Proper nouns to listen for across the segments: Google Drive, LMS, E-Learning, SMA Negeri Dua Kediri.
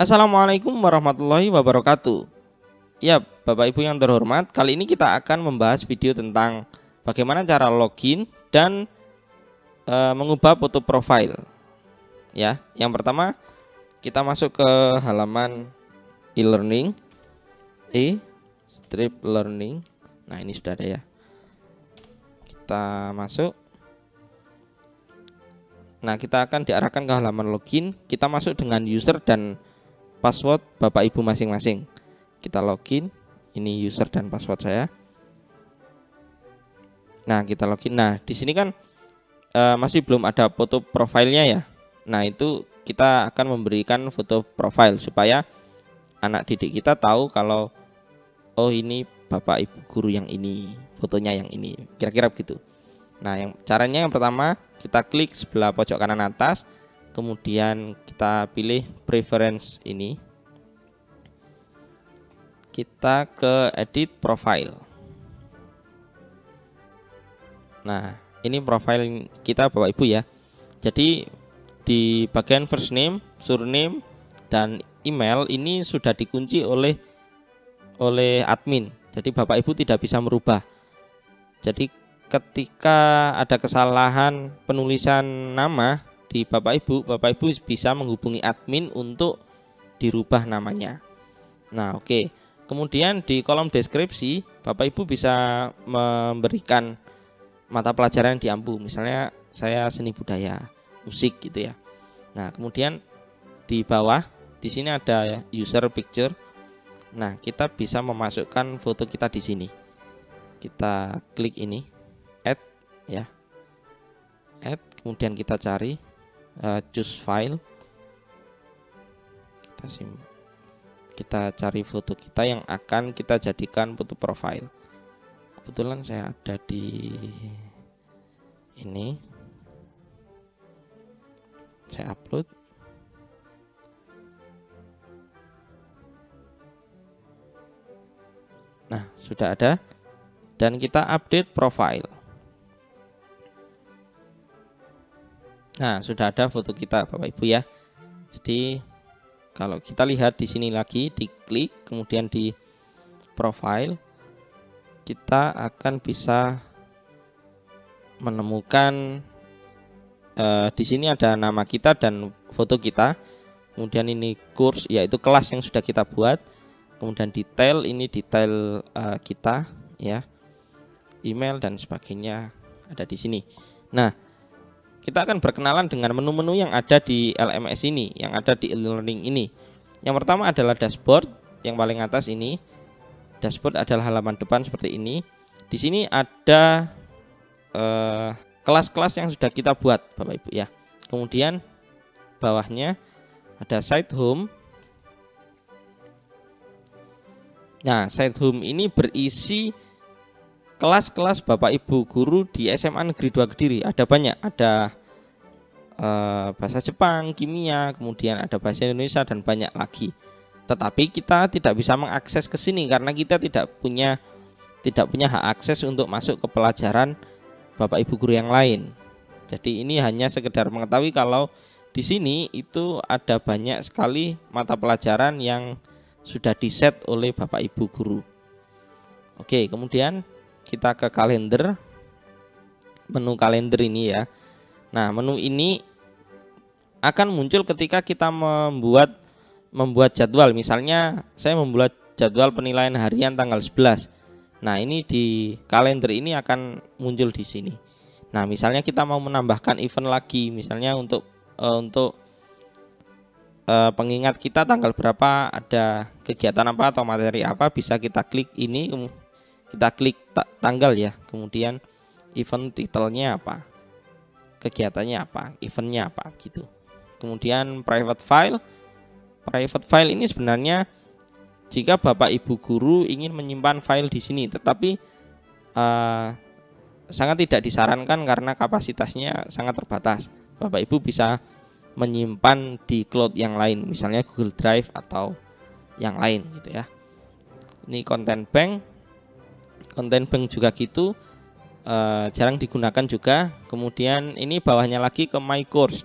Assalamualaikum warahmatullahi wabarakatuh. Ya, Bapak Ibu yang terhormat, kali ini kita akan membahas video tentang bagaimana cara login dan mengubah foto profil. Ya, yang pertama kita masuk ke halaman e-learning, e-learning. Nah, ini sudah ada ya. Kita masuk. Nah, kita akan diarahkan ke halaman login. Kita masuk dengan user dan password Bapak Ibu masing-masing. Kita login, ini user dan password saya. Nah, kita login. Nah, di sini kan masih belum ada foto profilnya ya. Nah, itu kita akan memberikan foto profil supaya anak didik kita tahu kalau oh, ini Bapak Ibu guru yang ini, fotonya yang ini. Kira-kira begitu. Nah, caranya yang pertama kita klik sebelah pojok kanan atas. Kemudian kita pilih preference ini. Kita ke edit profile. Nah, ini profile kita Bapak Ibu ya. Jadi di bagian first name, surname, dan email ini sudah dikunci oleh admin. Jadi Bapak Ibu tidak bisa merubah. Jadi ketika ada kesalahan penulisan nama di Bapak Ibu bisa menghubungi admin untuk dirubah namanya. Nah, oke. Kemudian di kolom deskripsi, Bapak Ibu bisa memberikan mata pelajaran yang diampu. Misalnya saya seni budaya, musik gitu ya. Nah, kemudian di bawah di sini ada user picture. Nah, kita bisa memasukkan foto kita di sini. Kita klik ini, add ya. Add, kemudian kita cari choose file, kita cari foto kita yang akan kita jadikan foto profile. Kebetulan saya ada di ini, saya upload. Nah, sudah ada, dan kita update profile. Nah, sudah ada foto kita Bapak Ibu ya. Jadi kalau kita lihat di sini lagi, diklik kemudian di profile, kita akan bisa menemukan di sini ada nama kita dan foto kita. Kemudian ini course, yaitu kelas yang sudah kita buat. Kemudian detail, ini detail kita ya. Email dan sebagainya ada di sini. Nah, kita akan berkenalan dengan menu-menu yang ada di LMS ini, yang ada di e-learning ini. Yang pertama adalah dashboard, yang paling atas ini. Dashboard adalah halaman depan seperti ini. Di sini ada kelas-kelas yang sudah kita buat, Bapak Ibu ya. Kemudian bawahnya ada site home. Nah, site home ini berisi kelas-kelas Bapak Ibu guru di SMA Negeri Dua Kediri. Ada banyak, ada bahasa Jepang, kimia, kemudian ada bahasa Indonesia dan banyak lagi. Tetapi kita tidak bisa mengakses ke sini karena kita tidak punya hak akses untuk masuk ke pelajaran Bapak Ibu guru yang lain. Jadi ini hanya sekedar mengetahui kalau di sini itu ada banyak sekali mata pelajaran yang sudah di-set oleh Bapak Ibu guru. Oke, kemudian kita ke kalender, menu kalender ini ya. Nah, menu ini akan muncul ketika kita membuat jadwal. Misalnya saya membuat jadwal penilaian harian tanggal 11. Nah, ini di kalender ini akan muncul di sini. Nah, misalnya kita mau menambahkan event lagi, misalnya untuk pengingat kita tanggal berapa ada kegiatan apa atau materi apa, bisa kita klik ini. Kita klik tanggal ya, kemudian event titelnya apa, kegiatannya apa, eventnya apa gitu. Kemudian private file ini sebenarnya jika Bapak Ibu guru ingin menyimpan file di sini, tetapi sangat tidak disarankan karena kapasitasnya sangat terbatas. Bapak Ibu bisa menyimpan di cloud yang lain, misalnya Google Drive atau yang lain gitu ya. Ini konten bank juga gitu, jarang digunakan juga. Kemudian ini bawahnya lagi ke my course.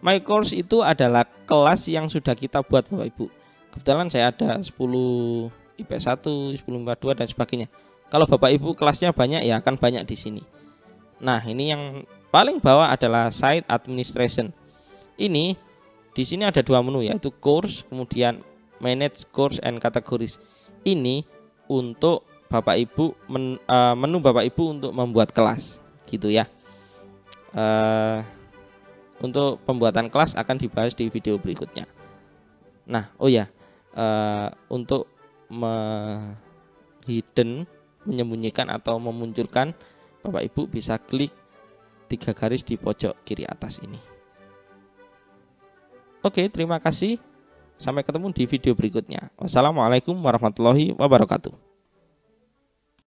My Course itu adalah kelas yang sudah kita buat Bapak Ibu. Kebetulan saya ada 10 IP1, 10 IP2 dan sebagainya. Kalau Bapak Ibu kelasnya banyak ya akan banyak di sini. Nah, ini yang paling bawah adalah Site Administration. Ini di sini ada dua menu yaitu Course, kemudian Manage Course and Categories. Ini untuk Bapak Ibu menu Bapak Ibu untuk membuat kelas gitu ya. Untuk pembuatan kelas akan dibahas di video berikutnya. Nah, oh ya, untuk hidden, menyembunyikan atau memunculkan, Bapak Ibu bisa klik 3 garis di pojok kiri atas ini. Oke, terima kasih. Sampai ketemu di video berikutnya. Wassalamualaikum warahmatullahi wabarakatuh.